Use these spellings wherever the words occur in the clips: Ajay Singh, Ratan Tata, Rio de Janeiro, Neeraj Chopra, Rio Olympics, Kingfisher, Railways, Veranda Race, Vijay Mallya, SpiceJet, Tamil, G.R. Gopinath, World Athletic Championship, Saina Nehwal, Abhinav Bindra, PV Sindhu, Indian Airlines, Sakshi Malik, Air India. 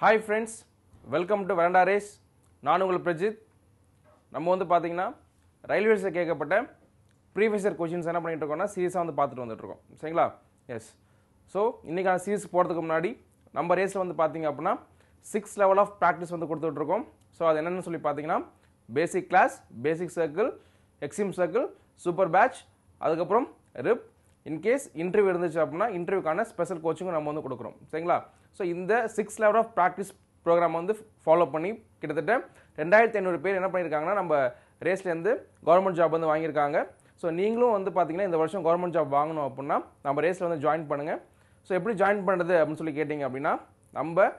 Hi friends, welcome to Veranda Race. I am Prajit. We will see the railways previous questions and the series. Yes. So, in this series, we will see the race 6 level of practice. So, that's what basic class, basic circle, extreme circle, super batch, rip. In case interview irundhuchapna interview kana special coaching namu vandu kudukurom seringla. So inda 6th level of practice program vandu follow panni kidathetta 2500 பேர் என்ன பண்ணிருக்காங்கன்னா நம்ம ரேஸ்ல இருந்து government job வந்து வாங்கி இருக்காங்க. So நீங்களும் வந்து பாத்தீங்கன்னா இந்த வருஷம் கவர்மெண்ட் ஜாப் வாங்கணும் அப்படினா நம்ம ரேஸ்ல வந்து ஜாயின் பண்ணுங்க. சோ எப்படி ஜாயின் பண்றது அப்படினு சொல்லி கேட்டிங்க அப்படினா நம்ம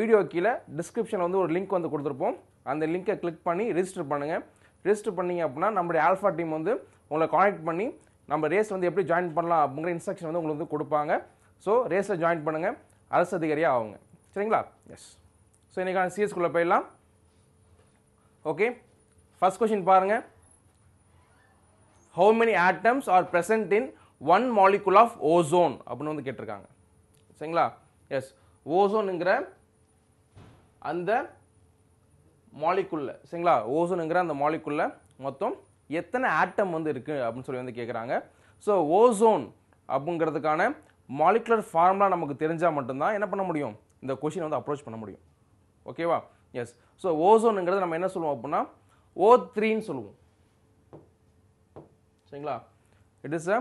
வீடியோ கீழ டிஸ்கிரிப்ஷன்ல வந்து ஒரு லிங்க் வந்து கொடுத்திருப்போம். அந்த லிங்கை கிளிக் பண்ணி ரெஜிஸ்டர் பண்ணுங்க. ரெஜிஸ்டர் பண்ணீங்க அப்படினா நம்ம ஆல்பா டீம் வந்து உங்களை கான்டாக்ட் பண்ணி நம்ம ரேஸ் வந்து எப்படி ஜாயின் பண்ணலாம் அப்படிங்கற இன்ஸ்ட்ரக்ஷன் வந்து உங்களுக்கு கொடுப்பாங்க. சோ ரேஸ்ல ஜாயின் பண்ணுங்க, அரசு அதிகாரியா ஆவுங்க. சரிங்களா? எஸ். சோ இன்னைக்கான சீரிஸ் குள்ள போய்லாம். ஓகே. ஃபர்ஸ்ட் क्वेश्चन பாருங்க. How many atoms are present in one molecule of ozone அப்படினு வந்து கேட்டிருக்காங்க. சரிங்களா? எஸ். ஓசோன்ங்கற அந்த மாலிகுல்ல, சரிங்களா? ஓசோன்ங்கற அந்த மாலிகுல்ல மொத்தம் எத்தனை ஆட்டம் வந்து இருக்கு அப்படினு சொல்லி வந்து கேக்குறாங்க. சோ ஓசோன் அப்படிங்கிறதுக்கான மாலிகுலர் ஃபார்முலா நமக்கு தெரிஞ்சா மட்டும் தான் என்ன பண்ண முடியும், இந்த क्वेश्चन வந்து அப்ரோச் பண்ண முடியும். ஓகேவா? எஸ். சோ ஓசோன்ங்கறது நம்ம என்ன சொல்லுவோம் அப்படினா O3 ன்னு சொல்லுவோம். சரிங்களா? It is a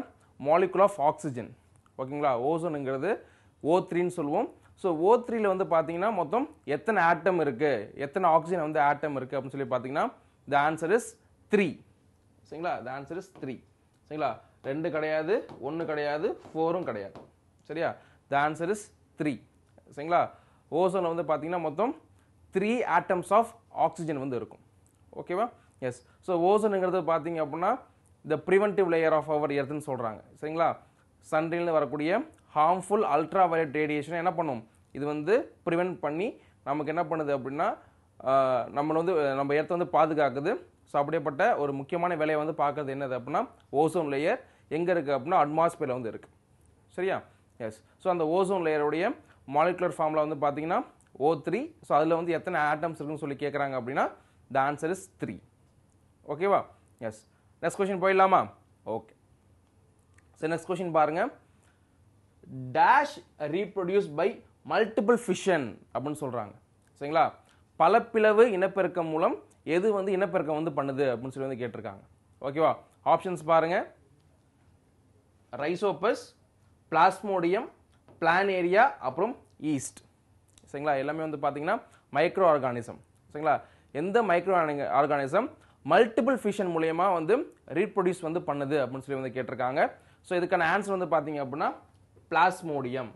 molecule of oxygen. ஓகேங்களா? ஓசோன்ங்கறது O3 ன்னு சொல்லுவோம். சோ O3 ல வந்து பாத்தீங்கன்னா மொத்தம் எத்தனை ஆட்டம் இருக்கு, எத்தனை ஆக்ஸிஜன் வந்து ஆட்டம் இருக்கு அப்படினு சொல்லி பாத்தீங்கன்னா the answer is 3. சரிங்களா? the answer is 3. சரிங்களா? 2 கிடையாது, 1 கிடையாது, 4 ம் கிடையாது. சரியா? the answer is 3. சரிங்களா? ஓசோன்ல வந்து பாத்தீங்கன்னா மொத்தம் 3 atoms of oxygen வந்து இருக்கும். ஓகேவா? எஸ். சோ ஓசோன்ங்கறது பாத்தீங்க அப்படினா the preventive layer of our earth ன்னு சொல்றாங்க. சரிங்களா? சன்ல வரக்கூடிய harmful ultraviolet radiation என்ன பண்ணும், இது வந்து prevent பண்ணி நமக்கு என்ன பண்ணுது அப்படினா நம்மள வந்து நம்ம earth வந்து பாதுகாக்குது. சோ அப்படிப்பட்ட ஒரு முக்கியமான வேலையை வந்து பார்க்கிறது என்னது அப்படினா ஓசோன் லேயர் எங்க இருக்கு அப்படினா அட்மாஸ்பியர்ல வந்து இருக்கு. சரியா? எஸ். சோ அந்த ஓசோன் லேயரோட மாலிகுலர் ஃபார்முலா வந்து பாத்தீங்கன்னா O3. சோ அதுல வந்து எத்தனை ஆட்டம்ஸ் இருக்குன்னு சொல்லி கேக்குறாங்க அப்படினா the answer is 3. ஓகேவா? எஸ். நெக்ஸ்ட் क्वेश्चन போயிடலாமா? ஓகே. சோ நெக்ஸ்ட் क्वेश्चन பாருங்க. Dash reproduced by multiple fission அப்படினு சொல்றாங்க. சரிங்களா? பல பிளவு இனப்பெருக்கம் மூலம் எது வந்து இனப்பெருக்கம் வந்து பண்ணுது அப்படினு சொல்லி வந்து கேட்டிருக்காங்க. ஓகேவா? ஆப்ஷன்ஸ் பாருங்க. ரைசோபஸ், பிளாஸ்மோடியம், பிளானேரியா, அப்புறம் ஈஸ்ட். சரிங்களா? எல்லாமே வந்து பாத்தீங்கன்னா மைக்ரோ ஆர்கானிசம். சரிங்களா? எந்த மைக்ரோ ஆர்கானிசம் மல்டிபிள் ஃபிஷன் மூலமா வந்து ரீப்ரொடியூஸ் வந்து பண்ணுது அப்படினு சொல்லி வந்து கேட்டிருக்காங்க. சோ இதுக்கான ஆன்சர் வந்து பாத்தீங்க அப்படினா பிளாஸ்மோடியம்.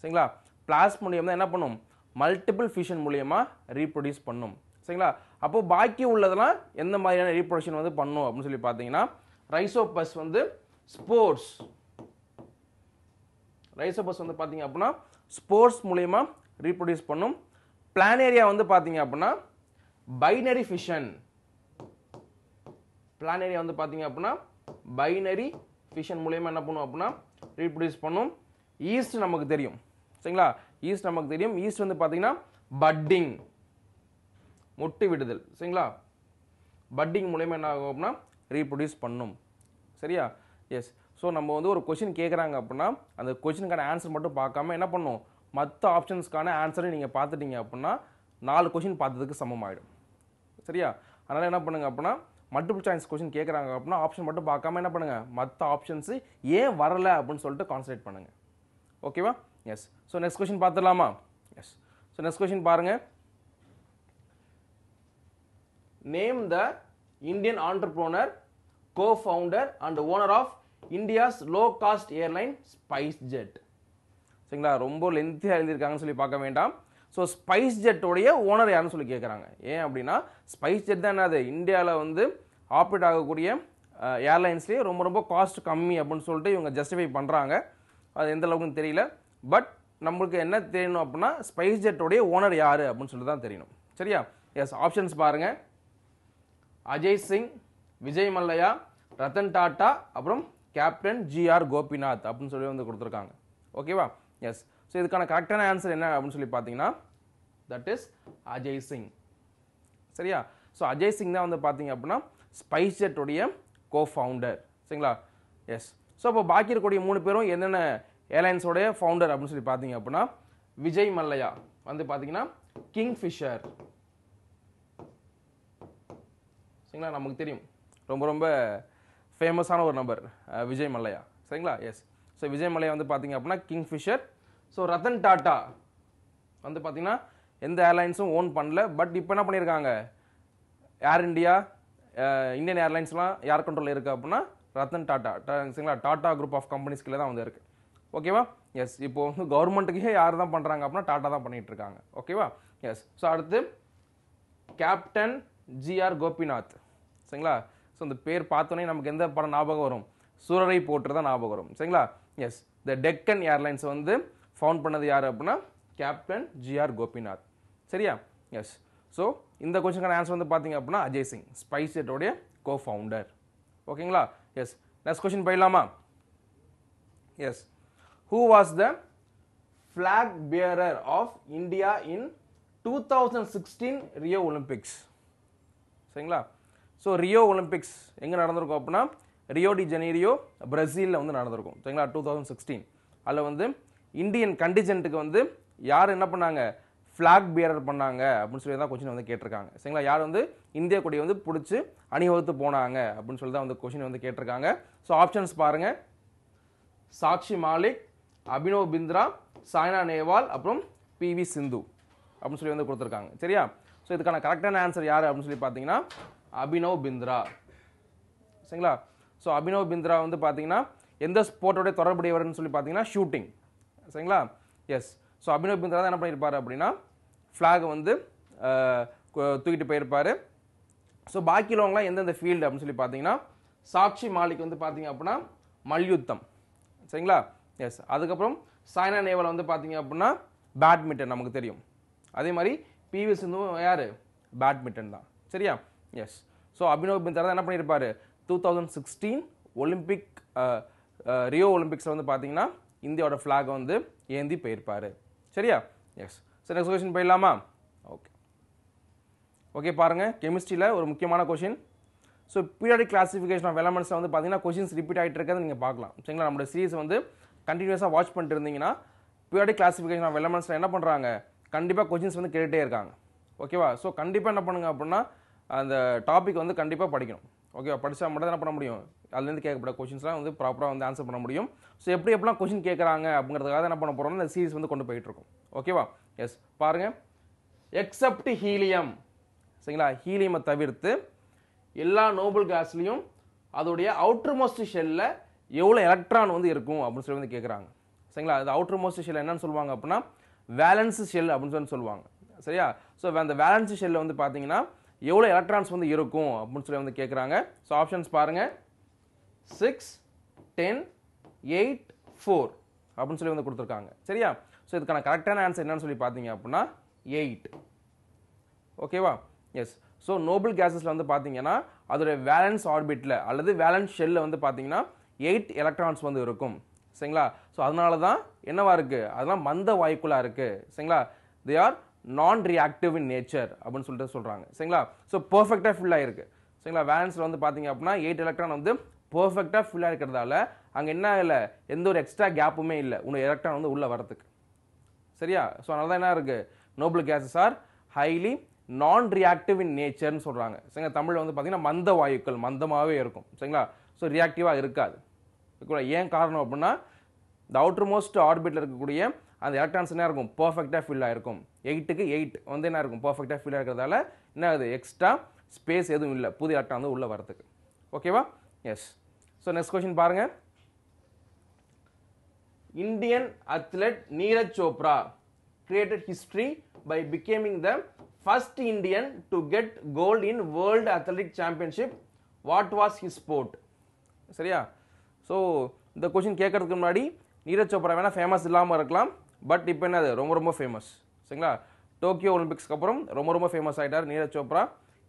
சரிங்களா? பிளாஸ்மோடியம் தான் என்ன பண்ணும், மல்டிபிள் ஃபிஷன் மூலமா ரீப்ரொடியூஸ் பண்ணும். சரிங்களா? அப்போ பாக்கி உள்ளதெல்லாம் எந்த மாதிரியான ரீப்ரொடக்ஷன் வந்து பண்ணும் அப்படின்னு சொல்லி பாத்தீங்கன்னா ரைசோபஸ் வந்து ஸ்போர்ஸ், ரைசோபஸ் வந்து பாத்தீங்க அப்படின்னா ஸ்போர்ஸ் மூலமா ரீப்ரொடியூஸ் பண்ணும். பிளானேரியா வந்து பாத்தீங்க அப்படின்னா பைனரி ஃபிஷன், பிளானேரியா வந்து பாத்தீங்க அப்படின்னா பைனரி ஃபிஷன் மூலமா என்ன பண்ணும் அப்படின்னா ரீப்ரொடியூஸ் பண்ணும். ஈஸ்ட் நமக்கு தெரியும். சரிங்களா? ஈஸ்ட் நமக்கு தெரியும். ஈஸ்ட் வந்து பாத்தீங்கன்னா பட்டிங், முட்டை விடுதல். சரிங்களா? பட்டிங் மூலமா என்ன ஆகும் அப்படின்னா ரீப்ரொடியூஸ் பண்ணும். சரியா? எஸ். ஸோ நம்ம வந்து ஒரு क्वेश्चन கேட்குறாங்க அப்படின்னா அந்த क्वेश्चनக்கான ஆன்சர் மட்டும் பார்க்காம என்ன பண்ணும், மற்ற ஆப்ஷன்ஸ்க்கான ஆன்சரை நீங்கள் பார்த்துட்டீங்க அப்படின்னா 4 क्वेश्चन பார்த்ததுக்கு சமம் ஆகிடும். சரியா? அதனால் என்ன பண்ணுங்க அப்படின்னா மல்டிபிள் சாய்ஸ் क्वेश्चन கேட்குறாங்க அப்படின்னா ஆப்ஷன் மட்டும் பார்க்காம என்ன பண்ணுங்க, மற்ற ஆப்ஷன்ஸ் ஏன் வரலை அப்படின்னு சொல்லிட்டு கான்சன்ட்ரேட் பண்ணுங்க. ஓகேவா? எஸ். ஸோ நெக்ஸ்ட் क्वेश्चन பார்த்துடலாமா? எஸ். ஸோ நெக்ஸ்ட் क्वेश्चन பாருங்க. Name the Indian entrepreneur, co-founder and owner of India's low-cost airline SpiceJet. சரிங்களா? ரொம்ப லென்த்தியா எழுதிருக்காங்கன்னு சொல்லி பார்க்க வேண்டாம். ஸோ SpiceJet உடைய ஓனர் யாருன்னு சொல்லி கேட்குறாங்க. ஏன் அப்படின்னா SpiceJet தான் என்னது, இந்தியாவில் வந்து ஆப்ரேட் ஆகக்கூடிய ஏர்லைன்ஸ்லேயே ரொம்ப ரொம்ப காஸ்ட் கம்மி அப்படின்னு சொல்லிட்டு இவங்க ஜஸ்டிஃபை பண்ணுறாங்க. அது எந்த அளவுக்குன்னு தெரியல. பட் நம்மளுக்கு என்ன தெரியணும் அப்படின்னா SpiceJet உடைய ஓனர் யார் அப்படின்னு சொல்லிட்டு தான் தெரியணும். சரியா? எஸ். ஆப்ஷன்ஸ் பாருங்கள். அஜய் சிங், விஜய் மல்லையா, ரத்தன் டாட்டா, அப்புறம் கேப்டன் GR கோபிநாத் அப்படின்னு சொல்லி வந்து கொடுத்துருக்காங்க. ஓகேவா? Yes. So, this correct answer that is Ajay Singh. Seriya? So, Ajay Singh is SpiceJet co-founder. Yes. So, if you the airlines founder, Vijay Mallya, Kingfisher. Famous number, Vijay Mallya. Yes. So, Vijay Mallya is Kingfisher. So, Ratan Tata is airlines own panla, but now Air India, Indian Airlines air control irukka, Ratan Tata, Tata group of companies okay va? Yes, now government is Tata. Okay va? Yes, so aduthu Captain G.R. Gopinath. So, the pair pathone namakku endha param naabagam varum Surarai Potter da naabagam varum seringla. Yes, the Deccan Airlines vandu found pannadhu yaar appadina Captain G.R. Gopinath seriya. Yes, so inda question kana answer vandu pathinga appadina Ajay Singh SpiceJet ode co-founder okayla. Yes, next question pailama. Yes, who was the flag bearer of India in 2016 Rio Olympics seringla. So Rio Olympics enga nadandirukum appadina Rio de Janeiro, Brazil la vandu nadandirukum seringla 2016 alla vandu Indian contingent ku vandu yaar enna pannanga flag bearer pannanga appdinu solli da question vandu ketirukanga seringla yaar vandu India kodiya vandu pudichu anihothu ponaanga appdinu solli da vandu question vandu ketirukanga. So options paarenga Sakshi Malik, Abhinav Bindra, Saina Nehwal appuram PV Sindhu appdinu solli vandu kuduthirukanga seriya. So idukana correct answer yaar appdinu solli pathina Abhinav Bindra seringla. So Abhinav Bindra vandu pathina endha sport ode thorabudiyavaru nu solli pathina shooting. Yes. So Abhinav Bindra da enna pannirpaara appadina flag vandu thukittu poirpaara. So baaki longla endha field appdi solli pathina Sakshi Malik vandu pathinga appadina mallyuddham seringla. Yes, adukaprom Saina Nehwal vandu pathinga appadina badminton namakku theriyum adhe mari PV Sindhu yaaru badminton da seriya. Yes, so Abhinav Bindra da enna pannirpaara 2016 Olympic Rio Olympics vandu pathinga India's flag on the Yendi pair pare. Seriya? Yes. So next question pailama. Okay. Okay, paranga chemistry la oru mukkiyamaana question. So periodic classification of elements la vandu pathina questions repeat aayittu irukadha neenga paakalam. Seringla nammada series vandu continuous ah watch pannirundinga periodic classification of elements la enna pandranga kandipa questions vandu kelite irukanga. Okay va? So kandipa enna pannunga appadina and the topic vandu kandipa padikanum. Okay va? Padicha mattum enna panna mudiyum. Allendu kekapda questions la vandu proper ah vandu answer panna mudiyum. So eppadi eppala question kekranga abungiradhukaga enna panna porom na series vandu kondu poitu irukum okay va. Yes, parunga except helium seringla helium thavirthu ella noble gas liyum adoda outermost shell la evlo electron vandu irukum appdi solli vandu kekranga seringla. The outermost shell enna nu solvanga appadina valence shell appdi solvanga seriya. So when the valence shell vandu pathina evlo electrons vandu irukum appdi solli vandu kekranga. So options parunga 6, 10, 8, 4 அப்படின்னு சொல்லி வந்து கொடுத்துருக்காங்க சரியா. So இதுக்கான கரெக்டான answer என்னன்னு சொல்லி பார்த்தீங்க அப்படின்னா 8 ஓகேவா. எஸ், ஸோ நோபல் கேஸஸில் வந்து பார்த்தீங்கன்னா அதோடய வேலன்ஸ் ஆர்பிட்டில் அல்லது வேலன்ஸ் ஷெல்லில் வந்து பார்த்தீங்கன்னா 8 எலக்ட்ரான்ஸ் வந்து இருக்கும் சரிங்களா. ஸோ அதனால தான் என்னவா இருக்குது அதெல்லாம் மந்த வாய்க்குள்ளாக இருக்குது சரிங்களா. They are non reactive in nature அப்படின்னு சொல்லிட்டு சொல்கிறாங்க சரிங்களா. ஸோ பர்ஃபெக்டாக ஃபில் ஆகிருக்கு சரிங்களா. வேலன்ஸில் வந்து பார்த்தீங்க அப்படின்னா 8 எலக்ட்ரான் வந்து பர்ஃபெக்டாக ஃபில்லாக இருக்கிறதால அங்கே என்ன இல்லை எந்த ஒரு எக்ஸ்ட்ரா கேப்புமே இல்லை உங்கள் எலக்ட்ரான் வந்து உள்ளே வரத்துக்கு சரியா. ஸோ அதனால தான் என்ன இருக்குது noble gases are highly non reactive in நேச்சர்னு சொல்கிறாங்க சரிங்களா. தமிழில் வந்து பார்த்தீங்கன்னா மந்த வாயுக்கள் மந்தமாகவே இருக்கும் சரிங்களா. ஸோ ரியாக்டிவாக இருக்காது. ஏன் காரணம் அப்படின்னா இந்த அவுட்டர் மோஸ்ட் ஆர்பிட்டில் இருக்கக்கூடிய அந்த எலக்ட்ரான்ஸ் என்ன இருக்கும் பர்ஃபெக்டாக ஃபில்லாக இருக்கும் 8க்கு 8 வந்து என்ன இருக்கும் பர்ஃபெக்டாக ஃபில்லாக இருக்கிறதால என்ன ஆகுது எக்ஸ்ட்ரா ஸ்பேஸ் எதுவும் இல்லை புது எலக்ட்ரான் வந்து உள்ளே வரத்துக்கு ஓகேவா. Yes. So next question பாருங்க. Indian athlete Neeraj Chopra created history by becoming the first Indian to get gold in World Athletic Championship. What was his sport? சரியா. So இந்த question கேட்கறதுக்கு முன்னாடி நீரஜ் சோப்ரா வேணா ஃபேமஸ் இல்லாமல் இருக்கலாம், பட் இப்போ என்னது ரொம்ப ரொம்ப ஃபேமஸ் சரிங்களா. டோக்கியோ ஒலிம்பிக்ஸ்க்கு அப்புறம் ரொம்ப ரொம்ப ஃபேமஸ் ஆகிட்டார் நீரஜ் சோப்ரா.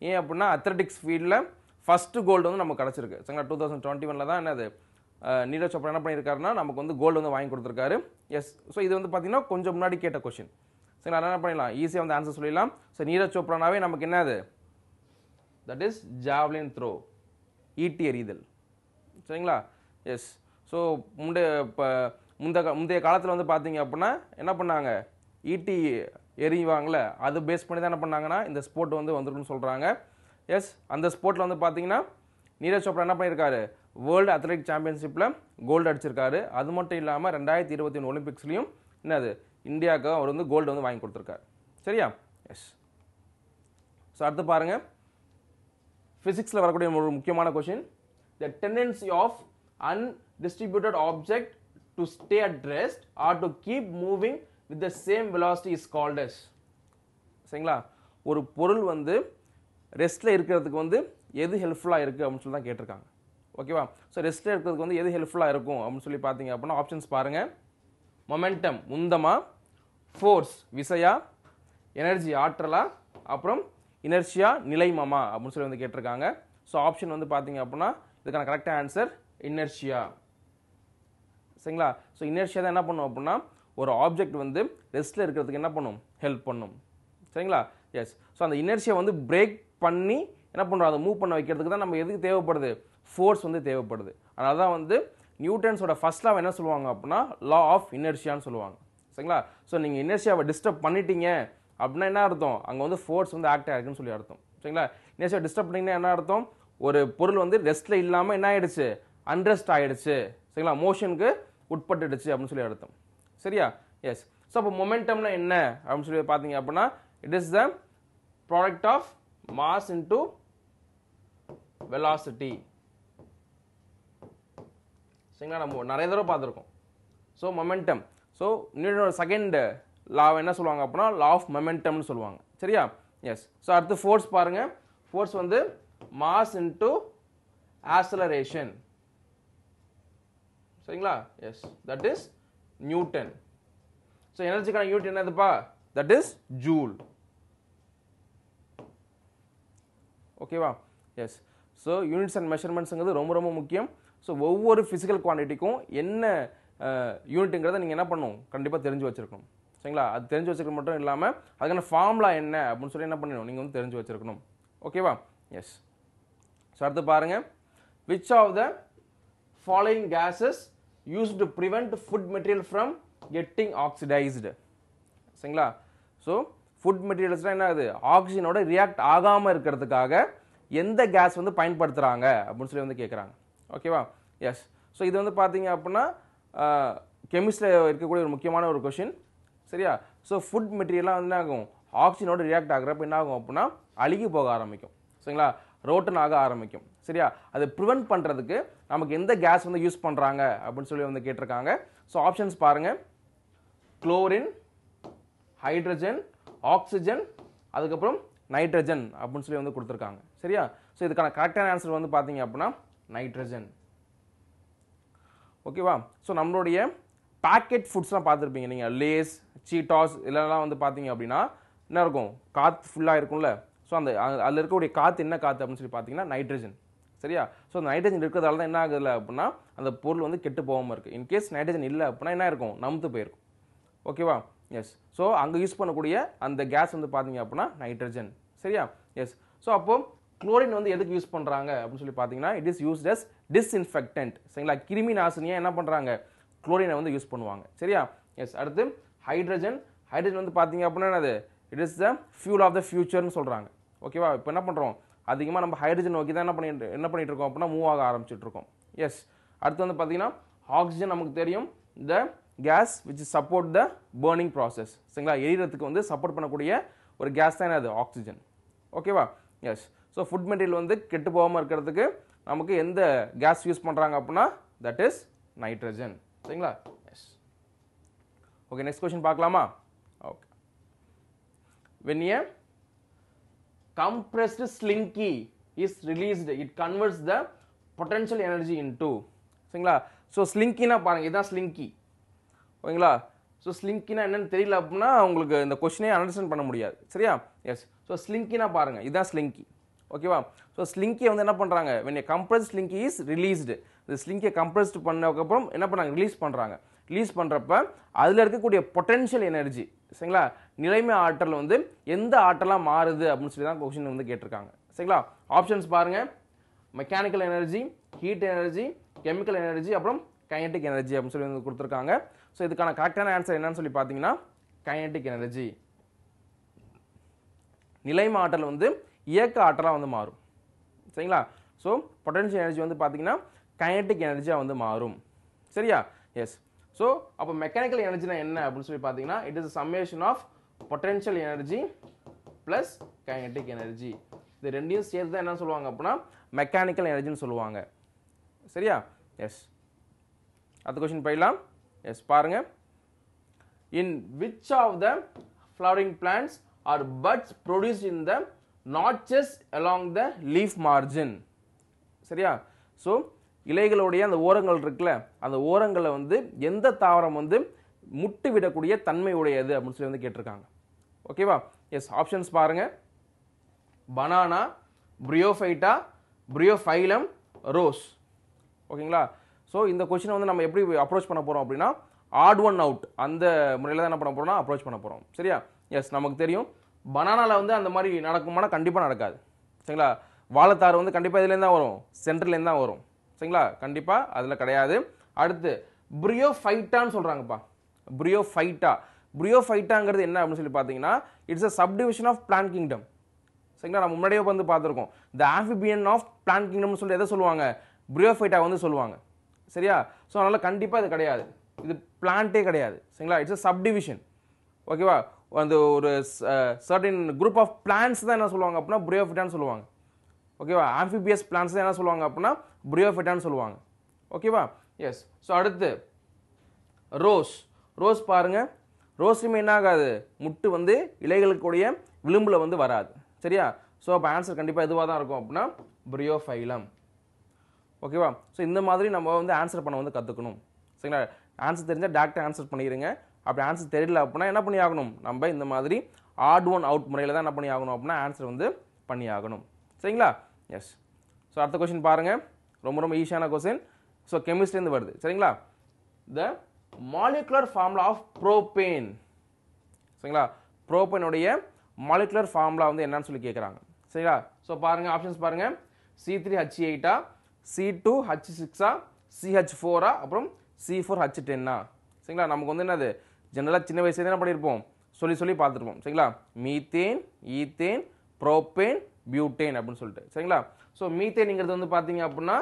ஏன் அப்படின்னா அத்லெட்டிக்ஸ் ஃபீல்டில் ஃபஸ்ட்டு கோல்டு வந்து நமக்கு கிடச்சிருக்கு சரிங்களா. 2021 தான் என்னது Neeraj Chopra என்ன பண்ணிருக்காருன்னா நமக்கு வந்து கோல்ட் வந்து வாங்கி கொடுத்திருக்காரு. எஸ், சோ இது வந்து பாத்தீங்கன்னா கொஞ்சம் முன்னாடி கேட்ட क्वेश्चन. சோ நான் என்ன பண்ணலாம், ஈஸியா வந்து ஆன்சர் சொல்லிடலாம். சோ நீரஜ் சோப்ரானாவே நமக்கு என்னது? தட் இஸ் ஜாவலின் த்ரோ, ஈட்டி எறிதல். சரிங்களா? எஸ். சோ முந்தைய காலத்துல வந்து பாத்தீங்க அப்படினா என்ன பண்ணாங்க, ஈட்டி எறிவாங்கல, அது பேஸ் பண்ணி தான் என்ன பண்ணாங்கன்னா இந்த ஸ்போர்ட் வந்து வந்திருக்குன்னு சொல்றாங்க. எஸ், அந்த ஸ்போர்ட்ல வந்து பாத்தீங்கன்னா நீரஜ் சோப்ரா என்ன பண்ணிருக்காரு, World Athletic Championship கோல்டு அடிச்சிருக்காரு. அது மட்டும் இல்லாமல் 2021 ஒலிம்பிக்ஸ்லையும் என்னது இந்தியாவுக்கு அவர் வந்து கோல்டு வந்து வாங்கி கொடுத்துருக்காரு. சரியா? எஸ். ஸோ அடுத்து பாருங்கள், ஃபிசிக்ஸில் வரக்கூடிய ஒரு முக்கியமான question, the tendency of undistributed object to stay at rest or to keep moving with the same velocity is called as. சரிங்களா? ஒரு பொருள் வந்து ரெஸ்ட்டில் இருக்கிறதுக்கு வந்து எது ஹெல்ப்ஃபுல்லாக இருக்குது அப்படின்னு சொல்லி தான் கேட்டிருக்காங்க. ஓகேவா? ஸோ ரெஸ்ட்டில் இருக்கிறதுக்கு வந்து எது ஹெல்ப்ஃபுல்லாக இருக்கும் அப்படின்னு சொல்லி பார்த்தீங்க அப்படின்னா ஆப்ஷன்ஸ் பாருங்கள். மொமெண்டம் உந்தமா, ஃபோர்ஸ் விசையா, எனர்ஜி ஆற்றலா, அப்புறம் இனர்ஷியா நிலைமமா அப்படின்னு சொல்லி வந்து கேட்டிருக்காங்க. ஸோ ஆப்ஷன் வந்து பார்த்தீங்க அப்படின்னா இதுக்கான கரெக்டாக ஆன்சர் இனர்ஷியா. சரிங்களா? ஸோ இனர்ஷியா தான் என்ன பண்ணும் அப்படின்னா ஒரு ஆப்ஜெக்ட் வந்து ரெஸ்ட்டில் இருக்கிறதுக்கு என்ன பண்ணும், ஹெல்ப் பண்ணும். சரிங்களா? எஸ். ஸோ அந்த இனர்ஷியா வந்து பிரேக் பண்ணி என்ன பண்ணுறோம், அதை மூவ் பண்ண வைக்கிறதுக்கு தான் நம்ம எதுக்கு தேவைப்படுது, ஃபோர்ஸ் வந்து தேவைப்படுது. அதனால தான் வந்து நியூட்டன்ஸோட ஃபர்ஸ்ட் லா என்ன சொல்லுவாங்க அப்படின்னா லா ஆஃப் இனர்ஷியான்னு சொல்லுவாங்க. சரிங்களா? ஸோ நீங்கள் இனர்ஷியாவை டிஸ்டர்ப் பண்ணிட்டீங்க அப்படின்னா என்ன அர்த்தம், அங்கே வந்து ஃபோர்ஸ் வந்து ஆக்ட் ஆயிருக்குன்னு சொல்லி அர்த்தம். சரிங்களா? இனர்ஷியா டிஸ்டர்ப் பண்ணிங்கன்னா என்ன அர்த்தம், ஒரு பொருள் வந்து ரெஸ்ட்டில் இல்லாமல் என்ன ஆயிடுச்சு, அன்ரெஸ்ட் ஆயிடுச்சு. சரிங்களா? மோஷனுக்கு உட்பட்டுடுச்சு அப்படின்னு சொல்லி அர்த்தம். சரியா? எஸ். ஸோ அப்போ மொமெண்டம்னா என்ன அப்படின்னு சொல்லி பார்த்தீங்க அப்படின்னா it is the product of mass into velocity. சரிங்களா? நம்ம நிறைய தடவை பார்த்துருக்கோம். ஸோ மொமெண்டம், ஸோ நியூட்டனோட செகண்ட் லாவை என்ன சொல்லுவாங்க அப்படின்னா லா ஆஃப் மொமெண்டம்னு சொல்லுவாங்க. சரியா? எஸ். ஸோ அடுத்து ஃபோர்ஸ் பாருங்கள். ஃபோர்ஸ் வந்து மாஸ் இன்டு ஆக்சலரேஷன். சரிங்களா? Yes, that is Newton. So எனர்ஜிக்கான யூனிட் என்னதுப்பா, தட் இஸ் ஜூல். ஓகேவா? எஸ். ஸோ யூனிட்ஸ் அண்ட் மெஷர்மெண்ட்ஸுங்கிறது ரொம்ப ரொம்ப முக்கியம். ஸோ ஒவ்வொரு ஃபிசிக்கல் குவான்டிட்டிக்கும் என்ன யூனிட்டுங்கிறத நீங்கள் என்ன பண்ணும், கண்டிப்பாக தெரிஞ்சு வச்சுருக்கணும். சரிங்களா? அது தெரிஞ்சு வச்சுருக்க மட்டும் இல்லாமல் அதுக்கான ஃபார்முலா என்ன அப்படின்னு சொல்லி என்ன பண்ணணும், நீங்கள் வந்து தெரிஞ்சு வச்சுருக்கணும். ஓகேவா? எஸ். ஸோ அடுத்து பாருங்கள், which of the following gases use to prevent food material from getting oxidised. சரிங்களா? ஸோ ஃபுட் மெட்டீரியல்ஸ்னால் என்ன ஆகுது, ஆக்சிஜனோட ரியாக்ட் ஆகாமல் இருக்கிறதுக்காக எந்த கேஸ் வந்து பயன்படுத்துகிறாங்க அப்படின்னு சொல்லி வந்து கேட்குறாங்க. ஓகேவா? எஸ். ஸோ இது வந்து பார்த்தீங்க அப்படின்னா கெமிஸ்ட்ரியில் இருக்கக்கூடிய ஒரு முக்கியமான ஒரு கொஷின். சரியா? ஸோ ஃபுட் மெட்டீரியலாக வந்து என்ன ஆகும், ஆக்சிஜனோட ரியாக்ட் ஆகிறப்ப என்ன ஆகும் அப்படின்னா அழுகி போக ஆரம்பிக்கும். சரிங்களா? ரோட்டன் ஆக ஆரம்பிக்கும். சரியா? அதை ப்ரிவெண்ட் பண்ணுறதுக்கு நமக்கு எந்த கேஸ் வந்து யூஸ் பண்ணுறாங்க அப்படின்னு சொல்லி வந்து கேட்டிருக்காங்க. ஸோ ஆப்ஷன்ஸ் பாருங்கள், குளோரின், ஹைட்ரஜன், ஆக்சிஜன், அதுக்கப்புறம் நைட்ரஜன் அப்படின்னு சொல்லி வந்து கொடுத்துருக்காங்க. சரியா? ஸோ இதுக்கான கரெக்டான ஆன்சர் வந்து பார்த்தீங்க அப்படின்னா நைட்ரஜன். ஓகேவா? ஸோ நம்மளுடைய பேக்கெட் ஃபுட்ஸ்லாம் பார்த்துருப்பீங்க நீங்கள், லேஸ், சீட்டாஸ் இதெல்லாம் வந்து பார்த்தீங்க அப்படின்னா என்ன இருக்கும், காற்று ஃபுல்லாக இருக்கும்ல. ஸோ அந்த அதில் இருக்கக்கூடிய காற்று என்ன காற்று அப்படின்னு சொல்லி பார்த்தீங்கன்னா நைட்ரஜன். சரியா? ஸோ அந்த நைட்ரஜன் இருக்கிறதால தான் என்ன ஆகுதுல அப்படின்னா அந்த பொருள் வந்து கெட்டு போகாமல் இருக்குது. இன்கேஸ் நைட்ரஜன் இல்லை அப்படின்னா என்ன இருக்கும், நமுத்து போயிருக்கும். ஓகேவா? எஸ். ஸோ அங்கே யூஸ் பண்ணக்கூடிய அந்த கேஸ் வந்து பார்த்தீங்க அப்படின்னா நைட்ரஜன். சரியா? எஸ். ஸோ அப்போது குளோரின் வந்து எதுக்கு யூஸ் பண்ணுறாங்க அப்படின்னு சொல்லி பார்த்தீங்கன்னா it is used as disinfectant. சரிங்களா? கிருமி நாசினியாக என்ன பண்ணுறாங்க, குளோரினை வந்து யூஸ் பண்ணுவாங்க. சரியா? எஸ். அடுத்து ஹைட்ரஜன். ஹைட்ரஜன் வந்து பார்த்தீங்க அப்படின்னா என்னது, it is the fuel of the ஃபியூச்சர்னு சொல்கிறாங்க. ஓகேவா? இப்போ என்ன பண்ணுறோம், அதிகமாக நம்ம ஹைட்ரஜன் நோக்கி தான் என்ன பண்ணிட்டு இருக்கோம் அப்படின்னா மூவ் ஆக ஆரம்பிச்சுட்டு இருக்கோம். எஸ். அடுத்து வந்து பார்த்தீங்கன்னா ஆக்சிஜன் நமக்கு தெரியும், the gas which support the burning process. சரிங்களா? எரிகிறதுக்கு வந்து சப்போர்ட் பண்ணக்கூடிய ஒரு கேஸ் தான் என்னது, ஆக்சிஜன். ஓகேவா? எஸ். ஸோ ஃபுட் மெட்டீரியல் வந்து கெட்டு போகாமல் இருக்கிறதுக்கு நமக்கு எந்த கேஸ் யூஸ் பண்ணுறாங்க அப்படின்னா தட் இஸ் நைட்ரஜன். சரிங்களா? எஸ். ஓகே, நெக்ஸ்ட் கொஸ்டின் பார்க்கலாமா? Okay, when a compressed slinky is released it converts the potential energy into. சரிங்களா? ஸோ ஸ்லிங்கினா பாருங்கள், இதுதான் ஸ்லிங்கி. ஓகேங்களா? ஸோ ஸ்லிங்கினா என்னன்னு தெரியல அப்படின்னா உங்களுக்கு இந்த கொஸ்டினே அண்டர்ஸ்டாண்ட் பண்ண முடியாது. சரியா? எஸ். ஸோ ஸ்லிங்கினா பாருங்கள், இதுதான் ஸ்லிங்கி. ஓகேவா. ஸோ ஸ்லிங்கியை வந்து என்ன பண்ணுறாங்க, when a compressed slinky is released, இந்த ஸ்லிங்கியை கம்ப்ரெஸ்ட் பண்ணக்கப்புறம் என்ன பண்ணுறாங்க, ரிலீஸ் பண்ணுறாங்க. ரிலீஸ் பண்ணுறப்ப அதில் இருக்கக்கூடிய பொட்டென்ஷியல் எனர்ஜி சரிங்களா, நிலைமை ஆற்றல் வந்து எந்த ஆற்றலாக மாறுது அப்படின்னு சொல்லி தான் கொஸ்டின் வந்து கேட்டிருக்காங்க சரிங்களா. ஆப்ஷன்ஸ் பாருங்கள், mechanical energy, heat energy, chemical energy, அப்புறம் கைனெட்டிக் எனர்ஜி அப்படின்னு சொல்லி வந்து கொடுத்துருக்காங்க. ஸோ இதுக்கான கரெக்டான ஆன்சர் என்னன்னு சொல்லி பார்த்தீங்கன்னா கைனெட்டிக் எனர்ஜி. நிலைமை ஆற்றல் வந்து இயக்க ஆற்றலாக வந்து மாறும் சரிங்களா. ஸோ பொட்டன்ஷியல் எனர்ஜி வந்து பார்த்தீங்கன்னா கைனெட்டிக் எனர்ஜியாக வந்து மாறும் சரியா. எஸ். ஸோ அப்போ மெக்கானிக்கல் எனர்ஜினா என்ன அப்படின்னு சொல்லி பார்த்தீங்கன்னா it is summation of potential energy plus kinetic energy. இது ரெண்டையும் சேர்த்து தான் என்ன சொல்லுவாங்க அப்படின்னா மெக்கானிக்கல் எனர்ஜின்னு சொல்லுவாங்க சரியா. எஸ். அடுத்த கொஸ்டின் போயிடலாம். எஸ் பாருங்க, in which of the flowering plants are buds produced in the notches along the leaf margin சரியா. ஸோ இலைகளுடைய அந்த ஓரங்கள் இருக்குல்ல, அந்த ஓரங்களை வந்து எந்த தாவரம் வந்து முட்டு விடக்கூடிய தன்மை உடையது அப்படின்னு சொல்லி வந்து கேட்டிருக்காங்க ஓகேவா. எஸ். ஆப்ஷன்ஸ் பாருங்க, பனானா, ப்ரியோஃபைட்டா, ப்ரியோஃபைலம், ரோஸ். ஓகேங்களா. ஸோ இந்த கொஸ்டினை வந்து நம்ம எப்படி அப்ரோச் பண்ண போகிறோம் அப்படின்னா ஆட் ஒன் அவுட் அந்த முறையில் தான் என்ன பண்ண போகிறோம்னா அப்ரோச் பண்ண போகிறோம் சரியா. எஸ். நமக்கு தெரியும் பனானாவில் வந்து அந்த மாதிரி நடக்குமானா கண்டிப்பாக நடக்காது சரிங்களா. வாழைத்தாறு வந்து கண்டிப்பாக இதுலேருந்து தான் வரும், சென்ட்ரலேருந்து தான் வரும் சரிங்களா, கண்டிப்பாக அதில் கிடையாது. அடுத்து ப்ரியோஃபைட்டான்னு சொல்கிறாங்கப்பா, ப்ரியோஃபைட்டா. ப்ரியோஃபைட்டாங்கிறது என்ன அப்படின்னு சொல்லி பார்த்தீங்கன்னா it's a subdivision of plant kingdom சரிங்களா. நம்ம முன்னாடியே வந்து பார்த்துருக்கோம் த ஆம்பிபியன் ஆஃப் பிளான்ட் கிங்டம்னு சொல்லி எதை சொல்லுவாங்க, ப்ரியோஃபைட்டா வந்து சொல்லுவாங்க சரியா. ஸோ அதனால் கண்டிப்பாக இது கிடையாது, இது பிளான்ட்டே கிடையாது சரிங்களா. இட்ஸ் அ சப்டிவிஷன் ஓகேவா. அந்த ஒரு சர்டின் குரூப் ஆஃப் பிளான்ஸ் தான் என்ன சொல்லுவாங்க அப்படின்னா ப்ரியோஃபைட்டான்னு சொல்லுவாங்க ஓகேவா. ஆம்பிபியஸ் பிளான்ஸ் தான் என்ன சொல்லுவாங்க அப்படின்னா ப்ரியோஃபைட்டான்னு சொல்லுவாங்க ஓகேவா. எஸ். ஸோ அடுத்து ரோஸ். ரோஸ் பாருங்கள், ரோஸ்லையுமே என்ன ஆகாது, முட்டு வந்து இலைகளுக்குடைய விளிம்பில் வந்து வராது சரியா. ஸோ அப்போ ஆன்சர் கண்டிப்பாக எதுவாக தான் இருக்கும் அப்படின்னா ப்ரியோஃபைலம் ஓகேவா. ஸோ இந்த மாதிரி நம்ம வந்து ஆன்சர் பண்ண வந்து கற்றுக்கணும் சரிங்களா. ஆன்சர் தெரிஞ்சால் டேரக்டாக ஆன்சர் பண்ணிடுங்க, அப்படி ஆன்சர் தெரியல அப்படின்னா என்ன பண்ணி ஆகணும், நம்ம இந்த மாதிரி ஆட் ஒன் அவுட் முறையில் தான் என்ன பண்ணி ஆகணும் அப்படின்னா ஆன்சர் வந்து பண்ணி ஆகணும் சரிங்களா. எஸ். ஸோ அடுத்த கொஸ்டின் பாருங்கள், ரொம்ப ரொம்ப ஈஸியான கொஸ்டின். ஸோ கெமிஸ்ட்ரிலேருந்து வருது சரிங்களா. The molecular formula of propane சரிங்களா, ப்ரோபேனுடைய மாலிகுலர் ஃபார்முலா வந்து என்னன்னு சொல்லி கேட்குறாங்க சரிங்களா. ஸோ பாருங்கள் ஆப்ஷன்ஸ் பாருங்கள், C3H8, C2H6, CH4, அப்புறம் C4H10 சரிங்களா. நமக்கு வந்து என்னது ஜென்ரலாக சின்ன வயசுல என்ன பண்ணியிருப்போம், சொல்லி சொல்லி பார்த்துருப்போம் சரிங்களா. மீத்தேன், ஈத்தேன், ப்ரோபேன், பியூட்டேன் அப்படின்னு சொல்லிட்டு சரிங்களா. ஸோ மீத்தேனுங்கிறது வந்து பார்த்தீங்க அப்படின்னா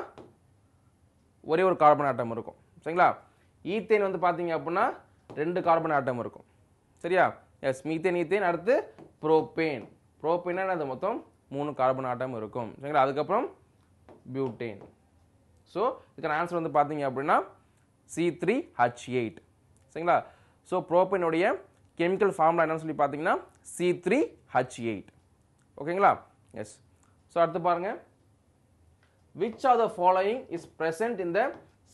ஒரே ஒரு கார்பன் ஆட்டம் இருக்கும் சரிங்களா. ஈத்தேன் வந்து பார்த்தீங்க அப்படின்னா 2 கார்பன் ஆட்டம் இருக்கும் சரியா. எஸ். மீத்தேன், ஈத்தேன், அடுத்து ப்ரோபேன். ப்ரோபேனா அது மொத்தம் 3 கார்பன் ஆட்டம் இருக்கும் சரிங்களா. அதுக்கப்புறம் பியூட்டேன். ஸோ இதுக்கான ஆன்சர் வந்து பார்த்தீங்க அப்படின்னா C3H8 சரிங்களா. ஸோ ப்ரோபேனுடைய கெமிக்கல் ஃபார்முலா என்னன்னு சொல்லி பார்த்தீங்கன்னா C3H8 ஓகேங்களா. எஸ். ஸோ அடுத்து பாருங்கள், which of the following is present in the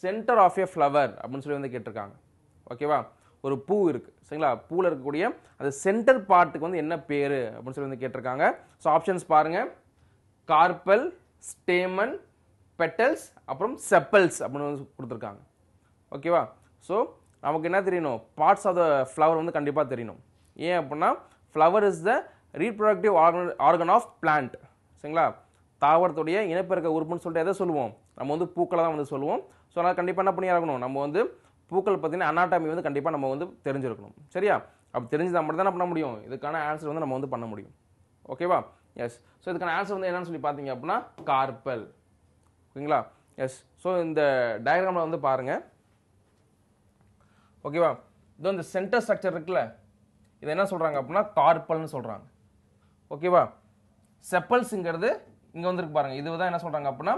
center of a flower அப்படின்னு சொல்லி வந்து கேட்டிருக்காங்க ஓகேவா. ஒரு பூ இருக்குது சரிங்களா, பூவில் இருக்கக்கூடிய அந்த சென்டர் பார்ட்டுக்கு வந்து என்ன பேர் அப்படின்னு சொல்லி வந்து கேட்டிருக்காங்க. ஸோ ஆப்ஷன்ஸ் பாருங்கள், கார்பல், ஸ்டேமன், பெட்டல்ஸ், அப்புறம் செப்பல்ஸ் அப்படின்னு வந்து கொடுத்துருக்காங்க ஓகேவா. ஸோ நமக்கு என்ன தெரியணும், பார்ட்ஸ் ஆஃப் த ஃப்ளவர் வந்து கண்டிப்பாக தெரியணும். ஏன் அப்படின்னா flower is the reproductive organ of plant சரிங்களா. தாவரத்துடைய இனப்பெருக்க உறுப்புன்னு சொல்லிட்டு எதை சொல்லுவோம், நம்ம வந்து பூக்களை தான் வந்து சொல்லுவோம். ஸோ அதனால் கண்டிப்பாக என்ன பண்ணி ஆகணும், நம்ம வந்து பூக்கள் பார்த்தீங்கன்னா அனாட்டமி வந்து கண்டிப்பாக நம்ம வந்து தெரிஞ்சிருக்கணும் சரியா. அப்படி தெரிஞ்சுதான் மட்டும் தான் என்ன பண்ண முடியும், இதுக்கான ஆன்சர் வந்து நம்ம வந்து பண்ண முடியும் ஓகேவா. எஸ். ஸோ இதுக்கான ஆன்சர் வந்து என்னன்னு சொல்லி பார்த்தீங்க அப்படின்னா கார்பல் ஓகேங்களா. எஸ். ஸோ இந்த டயக்ராமில் வந்து பாருங்கள் ஓகேவா, இதோ இந்த சென்டர் ஸ்ட்ரக்சர் இருக்குல்ல, இதை என்ன சொல்கிறாங்க அப்படின்னா கார்பல்னு சொல்கிறாங்க ஓகேவா. செப்பல்ஸுங்கிறது இங்கே வந்துருக்கு பாருங்கள், இது தான் என்ன சொல்கிறாங்க அப்படின்னா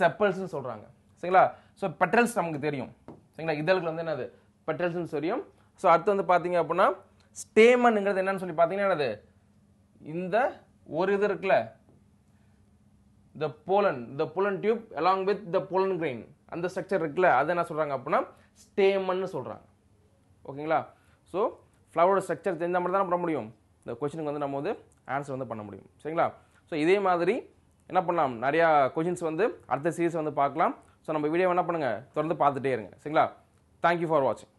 செப்பல்ஸ்ன்னு சொல்கிறாங்க சரிங்களா. ஸோ பெட்டல்ஸ் நமக்கு தெரியும் சரிங்களா, இதழ்கள் வந்து என்னது பெட்டல்ஸ்ன்னு தெரியும். ஸோ அடுத்து வந்து பார்த்தீங்க அப்படின்னா ஸ்டேமனுங்கிறது என்னன்னு சொல்லி பார்த்தீங்கன்னா என்னது, இந்த ஒரு இது இருக்குல்ல, இந்த pollen tube along with the pollen grain, அந்த ஸ்ட்ரக்சர் இருக்குல்ல, அதை என்ன சொல்கிறாங்க அப்படின்னா ஸ்டேமன்னு சொல்கிறாங்க ஓகேங்களா. ஸோ ஃப்ளவரோட ஸ்ட்ரக்சர் தெரிஞ்ச மாதிரி தான் பண்ண முடியும், இந்த கொஸ்டினுக்கு வந்து நம்ம வந்து ஆன்சர் வந்து பண்ண முடியும் சரிங்களா. ஸோ இதே மாதிரி என்ன பண்ணலாம் நிறைய क्वेश्चंस வந்து அடுத்த சீரிஸ் வந்து பார்க்கலாம் சோ நம்ம வீடியோ என்ன பண்ணுங்க தொடர்ந்து பார்த்துட்டே இருங்க சரிங்களா thank you for watching